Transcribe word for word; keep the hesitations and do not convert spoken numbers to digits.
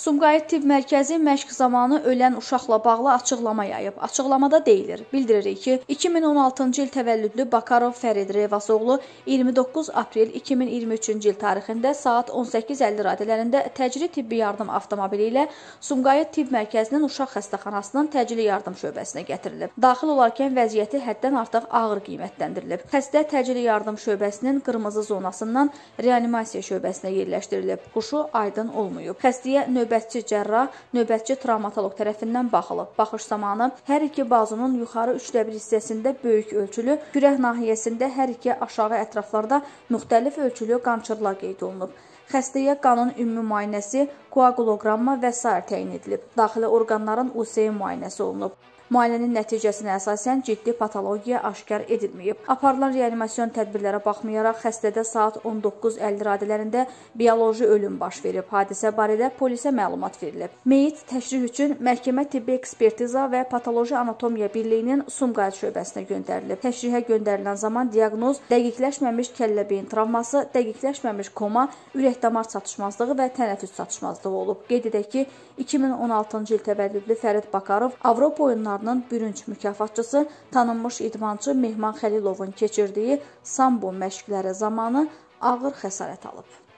Sumqayıt tibb mərkəzi məşq zamanı ölən uşaqla bağlı açıqlama yayıb. Açıqlamada deyilir, bildiririk ki, iki min on altıncı il təvəllüdlü Bakarov Fərid Rəvasoğlu iyirmi doqquz aprel iki min iyirmi üçüncü il tarixində saat on səkkiz əlli radələrində təcili tibbi yardım avtomobili ilə Sumqayıt tibb mərkəzinin uşaq xəstəxanasının təcili yardım şöbəsinə gətirilib. Daxil olarkən vəziyyəti həddən artıq ağır qiymətləndirilib. Xəstə təcili yardım şöbəsinin qırmızı zonasından reanimasiya şöbəsinə yerləşdirilib. Huşu aydın olmayıb. Xəstəyə növbə Növbətçi cərrah, növbətçi travmatolog tərəfindən baxılıb. Baxış zamanı hər iki bazunun yuxarı üçdə bir hissəsində böyük ölçülü, kürək nahiyəsində hər iki aşağı ətraflarda müxtəlif ölçülü qançırlar qeyd olunub. Xəstəyə qanın ümumi müayinəsi, koaguloqramma və sair təyin edilib. Daxili orqanların U S E müayinəsi olunub. Müayinənin nəticəsinə əsasən ciddi patologiya aşkar edilməyib. Aparılan reanimasyon tədbirlərə baxmayaraq xəstədə saat on doqquz əlli radələrində bioloji ölüm baş verib. Hadisə barədə polisə məlumat verilib. Meyit təşrih üçün Məhkəmə Tibbi Ekspertiza və Patoloji Anatomiya Birliyinin Sumqayıt şöbəsinə göndərilib. Təşrihə göndərilən zaman diaqnoz dəqiqləşməmiş kəllə-beyin travması, dəqiqləşməmiş koma, ürək-damar çatışmazlığı və tənəffüs çatışmazlığı olub. Qeyd edək ki, iki min on altıncı il təvəllüdlü Fərid Bakarov Avropa oyunları bürünc mükafatçısı, tanınmış idmançı Mehman Xəlilovun keçirdiyi sambo məşqləri zamanı ağır xəsarət alıb.